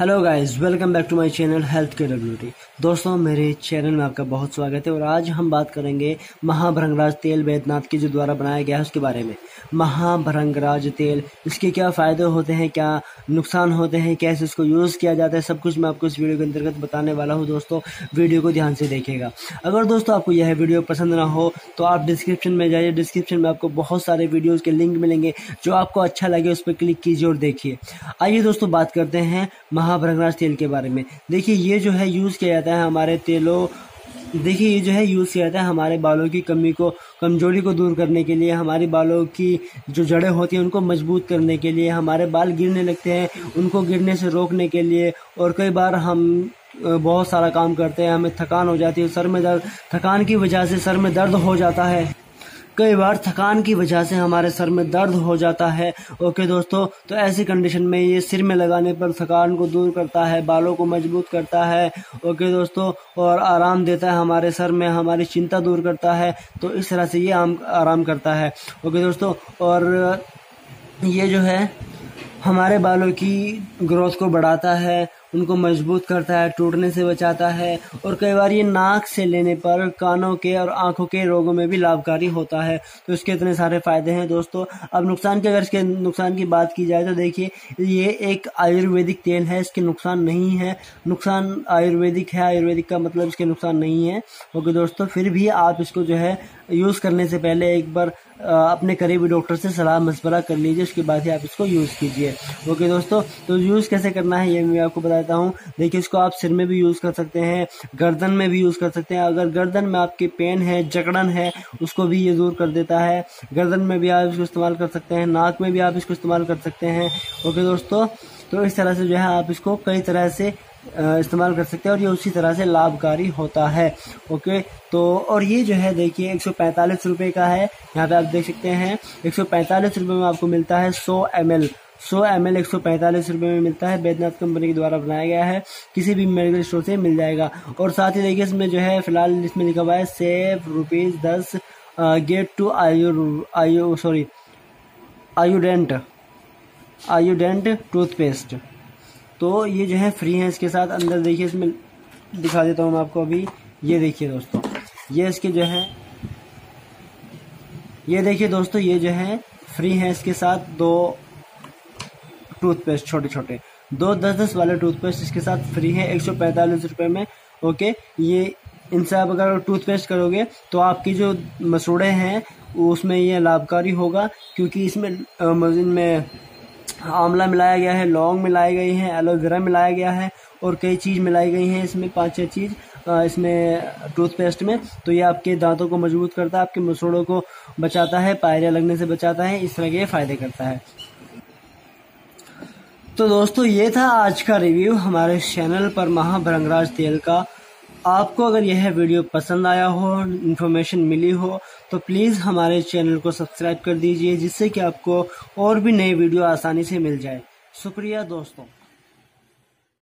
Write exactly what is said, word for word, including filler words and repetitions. Hello guys, welcome back to my channel health के WT. दोस्तों, मेरे चैनल में आपका बहुत स्वागत है और आज हम बात करेंगे महाभृंगराज तेल बैद्यनाथ के जो द्वारा बनाया गया है उसके बारे में। महाभृंगराज तेल, इसके क्या फ़ायदे होते हैं, क्या नुकसान होते हैं, कैसे इसको यूज़ किया जाता है, सब कुछ मैं आपको इस वीडियो के अंतर्गत बताने वाला हूँ। दोस्तों, वीडियो को ध्यान से देखिएगा। अगर दोस्तों आपको यह वीडियो पसंद ना हो तो आप डिस्क्रिप्शन में जाइए, डिस्क्रिप्शन में आपको बहुत सारे वीडियोज़ के लिंक मिलेंगे, जो आपको अच्छा लगे उस पर क्लिक कीजिए और देखिए। आइए दोस्तों बात करते हैं महाभृंगराज तेल के बारे में। देखिए, ये जो है यूज़ किया जाता है हमारे तेलों देखिए ये जो है यूज़ किया जाता है हमारे बालों की कमी को कमजोरी को दूर करने के लिए, हमारे बालों की जो जड़ें होती हैं उनको मजबूत करने के लिए, हमारे बाल गिरने लगते हैं उनको गिरने से रोकने के लिए। और कई बार हम बहुत सारा काम करते हैं, हमें थकान हो जाती है, सर में दर्द थकान की वजह से सर में दर्द हो जाता है कई बार थकान की वजह से हमारे सर में दर्द हो जाता है। ओके दोस्तों, तो ऐसी कंडीशन में ये सिर में लगाने पर थकान को दूर करता है, बालों को मजबूत करता है। ओके दोस्तों, और आराम देता है हमारे सर में, हमारी चिंता दूर करता है। तो इस तरह से ये आराम करता है। ओके दोस्तों, और ये जो है हमारे बालों की ग्रोथ को बढ़ाता है, उनको मजबूत करता है, टूटने से बचाता है। और कई बार ये नाक से लेने पर कानों के और आंखों के रोगों में भी लाभकारी होता है। तो इसके इतने सारे फायदे हैं दोस्तों। अब नुकसान के अगर इसके नुकसान की बात की जाए तो देखिए, ये एक आयुर्वेदिक तेल है, इसके नुकसान नहीं है। नुकसान आयुर्वेदिक है, आयुर्वेदिक का मतलब इसके नुकसान नहीं है। ओके दोस्तों, फिर भी आप इसको जो है यूज़ करने से पहले एक बार अपने करीबी डॉक्टर से सलाह मशवरा कर लीजिए, उसके बाद ही आप इसको यूज़ कीजिए। ओके दोस्तों, तो यूज़ कैसे करना है ये मैं आपको देता हूं। देखिए, इसको आप सिर में भी यूज़ कर सकते हैं, गर्दन में भी यूज़ कर सकते हैं। अगर गर्दन में आपके पेन है, जकड़न है, उसको भी ये दूर कर देता है। गर्दन में भी आप इसको इस्तेमाल कर सकते हैं, नाक में भी आप इसको इस्तेमाल कर सकते हैं। ओके दोस्तों, तो इस तरह से जो है आप इसको कई तरह से इस्तेमाल कर सकते हैं और ये उसी तरह से लाभकारी होता है। ओके, तो और ये जो है देखिए एक सौ पैंतालीस रुपये का है, यहाँ पे आप देख सकते हैं एक सौ पैंतालीस रुपये में आपको मिलता है सौ एम एल। सौ एम एल एक सौ पैंतालीस रुपये में मिलता है, बैद्यनाथ कंपनी के द्वारा बनाया गया है, किसी भी मेडिकल स्टोर से मिल जाएगा। और साथ ही देखिए इसमें जो है फिलहाल इसमें लिखा हुआ है सेफ रुपीज़ दस गेट टू आयु आयु सॉरी आयुडेंट आयुडेंट टूथपेस्ट। तो ये जो है फ्री है। इसके साथ अंदर देखिए इसमें दिखा देता हूँ मैं आपको अभी। ये देखिए दोस्तों, ये इसके जो है ये देखिए दोस्तों ये जो है फ्री है। इसके साथ दो टूथपेस्ट, छोटे छोटे दो दस दस वाले टूथपेस्ट इसके साथ फ्री है एक सौ पैंतालीस रुपये में। ओके, ये इनसे आप अगर टूथपेस्ट करोगे तो आपकी जो मसूड़े हैं उसमें ये लाभकारी होगा, क्योंकि इसमें इनमें आंवला मिलाया गया है, लौंग मिलाई गई है, एलोवेरा मिलाया गया है और कई चीज़ मिलाई गई हैं इसमें, पाँच छः चीज़ इसमें टूथपेस्ट में। तो ये आपके दांतों को मजबूत करता है, आपके मसूड़ों को बचाता है, पायरियाँ लगने से बचाता है, इस तरह के फ़ायदे करता है। तो दोस्तों, ये था आज का रिव्यू हमारे चैनल पर महाभृंगराज तेल का। आपको अगर यह वीडियो पसंद आया हो, इन्फॉर्मेशन मिली हो, तो प्लीज़ हमारे चैनल को सब्सक्राइब कर दीजिए, जिससे कि आपको और भी नए वीडियो आसानी से मिल जाए। शुक्रिया दोस्तों।